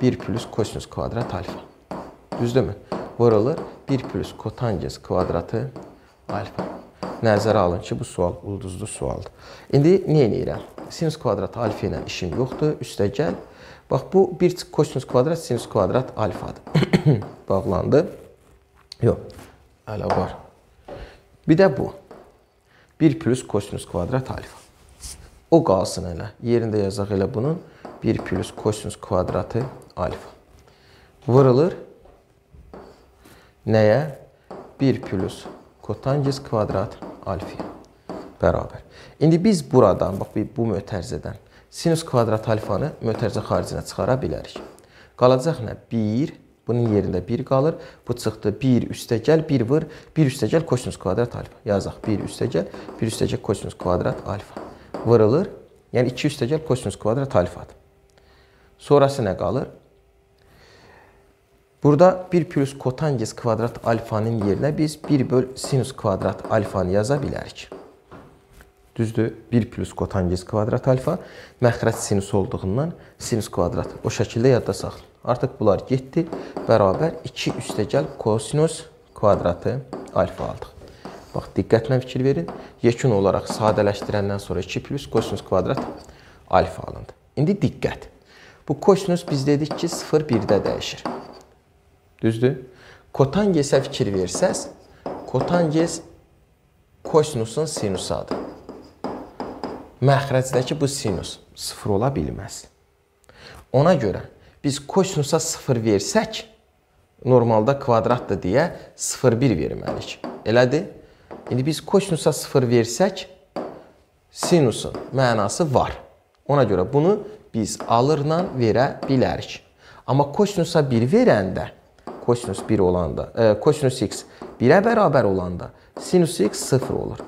bir plus kosinus kvadrat alfa. Düzdürmü? Vurulur bir plus kotangens kvadratı alfa. Nəzərə alın ki, bu sual ulduzlu sualdır. İndi niyə eləyirəm? Sinus kvadrat alfa ilə işim yoxdur. Üstə gəl. Bax, bu bir kosinus kvadrat, sinus kvadrat alfadır. Bağlandı. Yox, hələ var. Bir də bu. bir plus kosinus kvadrat alfa. O qalsın elə. Yerində yazaq elə bunun. bir plus kosinus kvadratı alfa. Vurulur. Nəyə? bir plus kotangens kvadrat alfa bərabər. İndi biz buradan, bax, bu mötərzədən sinus kvadrat alfanı mötərzə xaricinə çıxara bilərik. Qalacaq nə? bir, bunun yerində bir qalır, bu çıxdı bir üstə gəl, bir vur, bir üstə gəl kosinus kvadrat alfa. Yazaq bir üstə gəl, bir üstə gəl kosinus kvadrat alfa. Vurulur, yəni iki üstə gəl kosinus kvadrat alfadır. Sonrası nə qalır? Burada bir plus kotangens kvadrat alfanın yerinə biz bir böl sinus kvadrat alfanı yaza bilərik. Düzdür, bir plus kotangiz kvadrat alfa, məxrəc sinus olduğundan sinus kvadrat. O şəkildə yadda saxlayın. Artıq bunlar getdi, bərabər iki üstəgəl kosinus kvadratı alfa aldıq. Bax, diqqətlə fikir verin. Yekun olaraq sadələşdirəndən sonra iki plus kosinus kvadrat alfa alındı. İndi diqqət. Bu kosinus biz dedik ki, sıfır birdə dəyişir. Düzdür. Kotangisə fikir versəz, kotangiz kosinusun sinusadır. Məxrəcdəki bu sinus sıfır ola bilməz. Ona görə biz kosinusa sıfır versək, normalda kvadratdır deyə sıfır bir verməliyik. Elədir? İndi biz kosinusa sıfır versək, sinusun mənası var. Ona görə bunu biz alırla verə bilərik. Amma kosinusa bir verəndə, kosinus bir olanda, e, kosinus x birə bərabər olanda sinus x sıfır olur.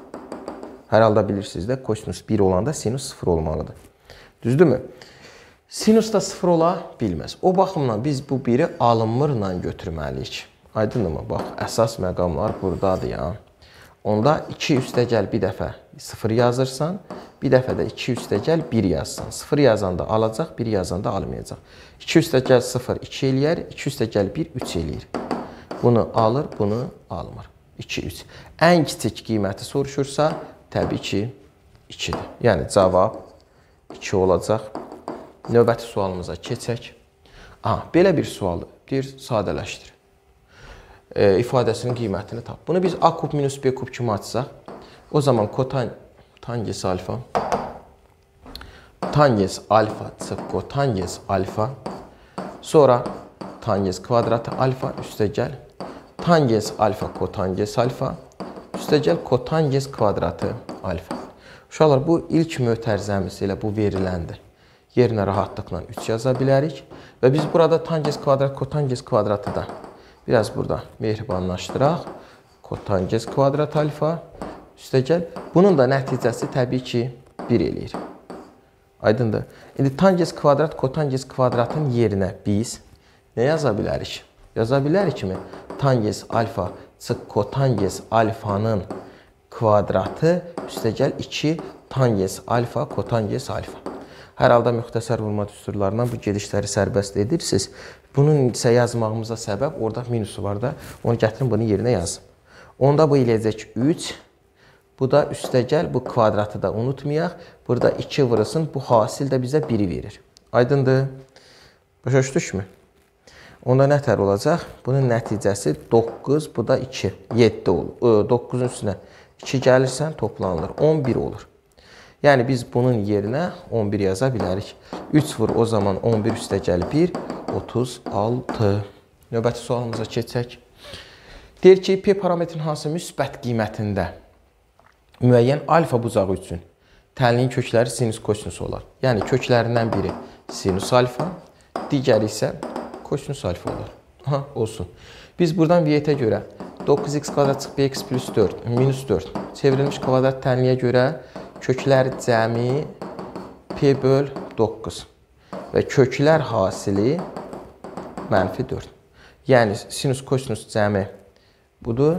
Hər halda bilirsiniz də, kosinus bir olanda sinus sıfır olmalıdır. Düzdürmü? Sinus da sıfır ola bilməz. O baxımdan biz bu biri alınmırla götürməliyik. Aydınmı? Bax, əsas məqamlar buradadır ya. Onda iki üstəgəl bir dəfə sıfır yazırsan, bir dəfə də iki üstəgəl bir yazsan. sıfır yazanda alacaq, bir yazanda almayacaq. iki üstəgəl sıfır iki eləyər, iki üstəgəl bir üç eləyir. Bunu alır, bunu almır. iki üç. Ən kiçik qiyməti soruşursa, təbii ki, ikidir. Yəni, cavab iki olacaq. Növbəti sualımıza keçək. Aha, belə bir sualdır. Deyir, sadələşdir. E, ifadəsinin qiymətini tap. Bunu biz a kub minus b kub kimi açsaq, o zaman kotangiz alfa tangiz alfa çıx kotangiz alfa, sonra tangiz kvadratı alfa üstəgəl tangiz alfa kotangiz alfa üstəgəl kotangiz kvadratı alfa. Uşaqlar, bu ilk mötərizəmiz elə bu veriləndir. Yerinə rahatlıqla üç yaza bilərik. Və biz burada tangiz kvadrat, kotangiz kvadratı da biraz burada mehribanlaşdıraq. Kotangiz kvadrat alfa üstəgəl. Bunun da nəticəsi təbii ki, bir eləyir. Aydındır. İndi tangiz kvadrat, kotangiz kvadratın yerinə biz nə yaza bilərik? Yaza bilərikmi? Tangiz alfa çıx kotangiz alfanın kvadratı üstəgəl iki tangiz alfa kotangiz alfa. Hər halda müxtəsər vurma düsturlarından bu gedişləri sərbəst edirsiniz. Bunun isə yazmağımıza səbəb orada minusu var da, onu gətirin bunun yerinə yazın. Onda bu eləyəcək üç, bu da üstəgəl bu kvadratı da unutmayaq. Burada iki vurulsun, bu hasil də bizə biri verir. Aydındır? Başa düşdükmü? Onda nə tər olacaq? Bunun nəticəsi doqquz, bu da iki, yeddi olur. doqquzun üstünə iki gəlirsən, toplanılır, on bir olur. Yəni, biz bunun yerinə on bir yaza bilərik. üç vur, o zaman on bir üstə gəl bir, otuz altı. Növbəti sualımıza keçsək. Deyir ki, P parametrin hansı müsbət qiymətində müəyyən alfa bucağı üçün tənliyin kökləri sinus kosinus olar. Yəni, köklərindən biri sinus alfa, digəri isə kosinus alfa olur. Aha, olsun. Biz buradan V-tə görə doqquz x kvadrat bx plus dörd, minus dörd çevrilmiş kvadrat tənliyə görə köklər cəmi p böl doqquz və köklər hasili mənfi dörd. Yəni, sinus kosinus cəmi budur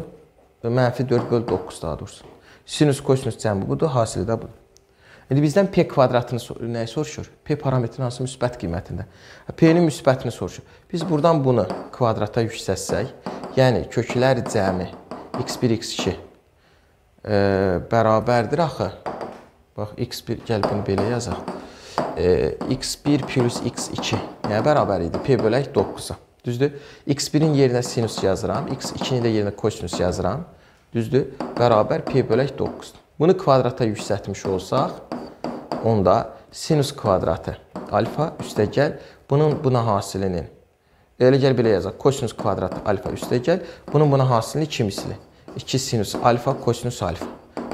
və mənfi dörd böl doqquz daha dursun. Sinus kosinus cəmi budur, hasili də budur. İndi bizdən P kvadratını nəyə soruşur? P parametrin hansı müsbət qiymətində? P-nin müsbətini soruşur. Biz buradan bunu kvadrata yüksəlsək, yəni köklər cəmi x bir, x iki bərabərdir axı. Bax, x bir, gəl bunu belə yazaq. x bir plus x iki nəyə bərabər idi? P bölək doqquza. Düzdür? x birin yerinə sinus yazıram, x ikinin də yerinə kosinus yazıram. Düzdür? Bərabər P bölək doqquzdur. Bunu kvadrata yüksəltmiş olsaq, onda sinus kvadratı alfa üstəgəl, bunun buna hasilinin, elə gəl belə yazaq, kosinus kvadratı alfa üstəgəl, bunun buna hasilinin iki misli, iki sinus alfa, kosinus alfa,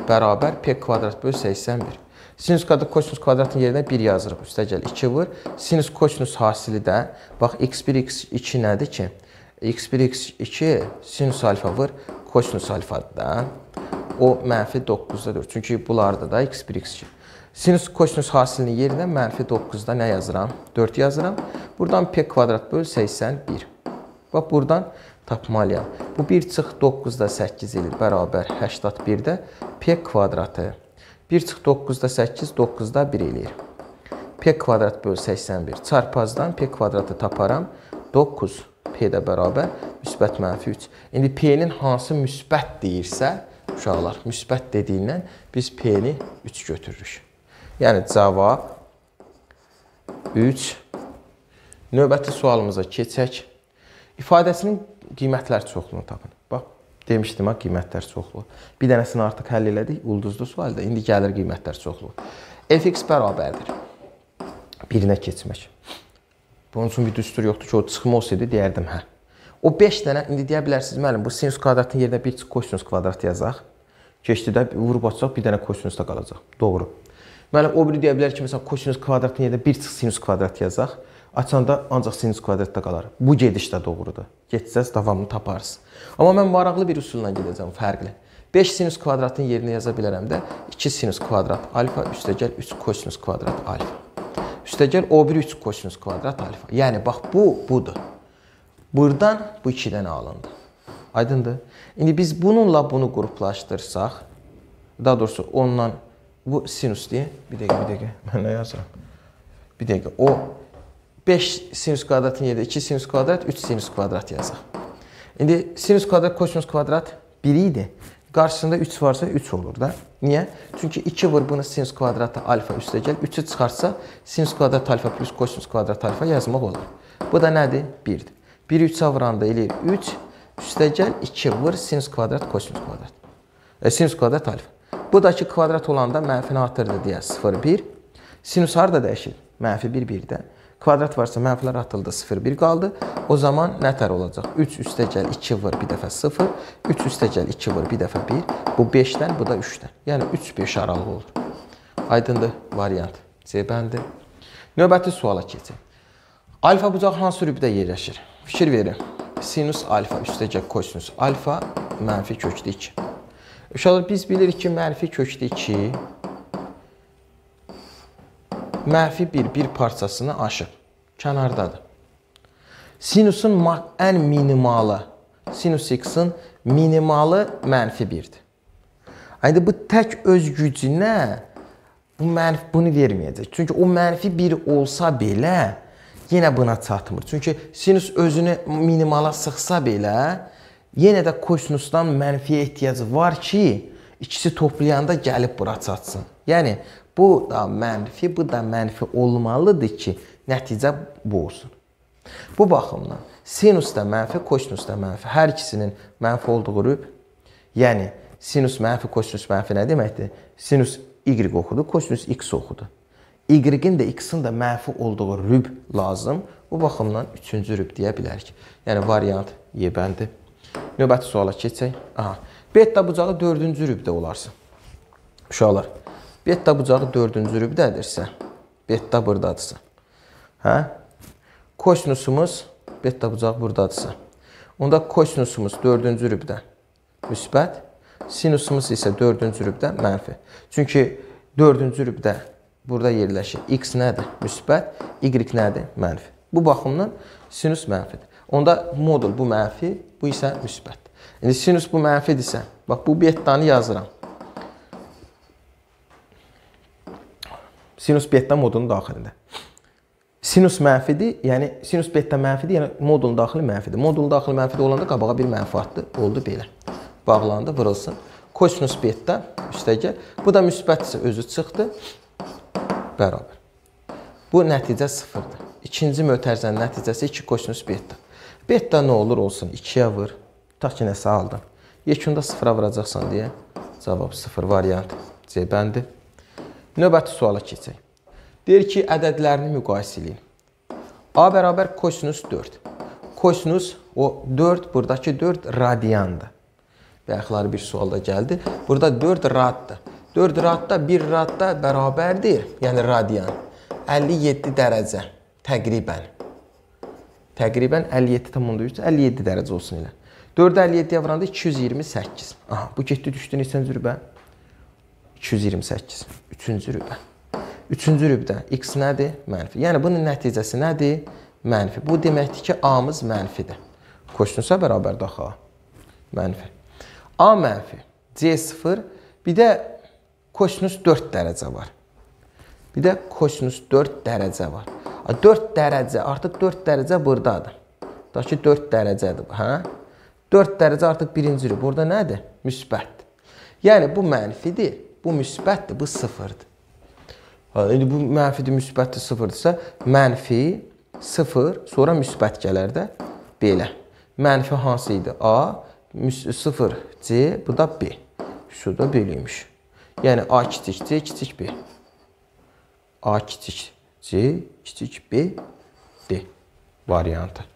bərabər p kvadrat böl səksən bir. Sinus kvadrat, kosinus kvadratın yerinə bir yazırıq, üstəgəl iki vur, sinus kosinus hasili də, bax, x bir, x iki nədir ki? x bir, x iki sinus alfa vur, kosinus alfadır da. O, mənfi doqquzdadır. Çünki bunlarda da x bir, x iki. Sinus kosinus hasilinin yerinə mənfi doqquzda nə yazıram? dörd yazıram. Buradan p kvadrat böl səksən bir. Bax, buradan tapmalıyam. Bu bir çıx doqquzda səkkiz eləyir. Bərabər, səksən birdə p kvadratı. bir çıx doqquzda səkkiz, doqquzda bir eləyir. P kvadrat bölü səksən bir. Çarpazdan P kvadratı taparam. doqquz P-də bərabər müsbət mənfi üç. İndi P-nin hansı müsbət deyirsə, uşaqlar, müsbət dediyindən biz P-ni üç götürürük. Yəni cavab üç. Növbəti sualımıza keçək. İfadəsinin qiymətlər çoxluğunu tapın. Bax, demişdim ha, qiymətlər çoxluğu. Bir dənəsini artıq həll elədik, ulduzlu sualda. İndi gəlir qiymətlər çoxluğu. F x bərabərdir birinə keçmək. Bunun üçün bir düstur yoxdur ki, o çıxma olsaydı, deyərdim hə. O beş dənə, indi deyə bilərsiniz, müəllim, bu sinus kvadratının yerinə bir kosinus kvadrat yazaq. Keçdidə vurub açacaq, bir dənə kosinus da qalacaq. Doğru. Müəllim, o biri deyə bilər ki, məsələn, kosinus kvadratının yerinə bir çıx sinus kvadrat yazaq. Açanda ancaq sinus kvadratda qalar. Bu gediş də doğrudur. Getsəz, davamını taparız. Amma mən maraqlı bir üsulla gedəcəm, fərqli. beş sinus kvadratın yerinə yaza bilərəm də iki sinus kvadrat alfa, üstəgəl üç kosinus kvadrat alfa. Üstəgəl o bir üç kosinus kvadrat alfa. Yəni, bax, bu, budur. Buradan bu iki dənə alındı. Aydındır. İndi biz bununla bunu qruplaşdırsaq, daha doğrusu onunla bu sinus deyə, bir dəqiqə, bir dəqiqə, mən nə yazıram? Bir dəqiqə, o beş sinus kvadratın yerində iki sinus kvadrat, üç sinus kvadrat yazıq. İndi sinus kvadrat, kosinus kvadrat bir idi. Qarşısında üç varsa üç olur da. Niyə? Çünki iki vur bunu sinus kvadratı alfa üstə gəl. üçü çıxarsa sinus kvadrat alfa plus kosinus kvadrat alfa yazmaq olur. Bu da nədir? birdir. biri üçə vuranda eləyir üç. Üstə gəl iki vur sinus kvadrat, kosinus kvadrat. E, sinus kvadrat alfa. Budakı kvadrat olanda mənfi artırdı deyə sıfır, bir. Sinus harda dəyişir? Mənfi bir, birdə. Kvadrat varsa mənfilər atıldı, sıfır bir qaldı. O zaman nətər olacaq? üç üstə gəl iki vur, bir dəfə sıfır. üç üstə gəl iki vur, bir dəfə bir. Bu beşdən, bu da üçdən. Yəni üç beş aralığı olur. Aydındır variant. C bəndir. Növbəti suala keçək. Alfa bucağı hansı rübdə yerləşir? Fikir verin. Sinus alfa üstə gəl kosinus alfa mənfi kökdə iki. Uşaqlar, biz bilirik ki, mənfi kökdə iki mənfi bir, bir parçasını aşır. Kənardadır. Sinusun ən minimalı, sinus x'ın minimalı mənfi birdir. Aynı bu tək öz gücünə bu mənfi, bunu verməyəcək. Çünki o mənfi bir olsa belə, yenə buna çatmır. Çünki sinus özünü minimala sıxsa belə, yenə də kosinusdan mənfiyə ehtiyacı var ki, ikisi toplayanda gəlib bura çatsın. Yəni, bu da mənfi, bu da mənfi olmalıdır ki, nəticə bu olsun. Bu baxımdan sinus da mənfi, kosinus da mənfi. Hər ikisinin mənfi olduğu rüb, yəni sinus mənfi, kosinus mənfi nə deməkdir? Sinus y oxudu, kosinus x oxudu. Y-in də x-in də mənfi olduğu rüb lazım. Bu baxımdan üçüncü rüb deyə bilərik. Yəni variant Y bəndir. Növbəti suala keçək. Aha. Beta bucağı dördüncü rübdə olarsın. Uşaqlar, beta bucağı dördüncü rübdədirsə, beta buradadırsa, hə? Kosinusumuz, beta bucağı buradadırsa, onda kosinusumuz dördüncü rübdə müsbət, sinusumuz isə dördüncü rübdə mənfi. Çünki dördüncü rübdə burada yerləşir. X nədir? Müsbət, Y nədir? Mənfi. Bu baxımdan sinus mənfidir. Onda modul bu mənfi, bu isə müsbətdir. İndi sinus bu mənfidirsə, bax, bu betanı yazıram. Sinus beta modulun daxilində. Sinus mənfidir, yəni sinus beta mənfidir, yəni modulun daxili mənfidir. Modulun daxili mənfidir olanda qabağa bir mənfi atdı, oldu belə. Bağlandı, vurulsun. Kosinus beta üstəgə. Bu da müsbətdirsə özü çıxdı. Bərabər. Bu nəticə sıfırdır. İkinci mötərizənin nəticəsi iki kosinus beta. Beta nə olur olsun, ikiyə vur. Tutaq ki, nəsə aldın. Yekunda sıfıra vuracaqsan deyə cavab sıfır variant C bəndir. Növbəti suala keçək. Deyir ki, ədədlərini müqayisə edin. A bərabər kosinus dörd. Kosinus, o dörd, buradakı dörd radiandır. Bəxları bir sualda gəldi. Burada dörd raddır. dörd radda bir radda bərabərdir. Yəni radian. əlli yeddi dərəcə təqribən. Təqribən əlli yeddi tam onda üç, əlli yeddi dərəcə olsun elə. dördü əlli yeddiyə vuranda iki yüz iyirmi səkkiz. Aha, bu getdi düşdü neçənci rübə? iki yüz iyirmi səkkiz. Üçüncü rübə. Üçüncü rübdə x nədir? Mənfi. Yəni, bunun nəticəsi nədir? Mənfi. Bu deməkdir ki, A-mız mənfidir. Kosinusa bərabərdir axı A. Mənfi. A mənfi. C sıfır. Bir də kosinus dörd dərəcə var. Bir də kosinus dörd dərəcə var. dörd dərəcə, artıq dörd dərəcə buradadır. Da ki, dörd dərəcədir. Hə? dörd dərəcə artıq birincidir. Burada nədir? Müsbətdir. Yəni, bu mənfidir, bu müsbətdir, bu sıfırdır. İndi bu mənfidir, müsbətdir, sıfırdırsa, mənfi, sıfır, sonra müsbət gələr də belə. Mənfi hansı idi? A, sıfır, C, bu da B. Şurada böylüymüş. Yəni, A kiçik, C, kiçik B. A kiçik, C, kiçik B, D variantı.